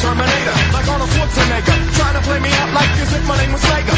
Terminator, like Arnold Schwarzenegger, trying to play me out like as if my name was Sega.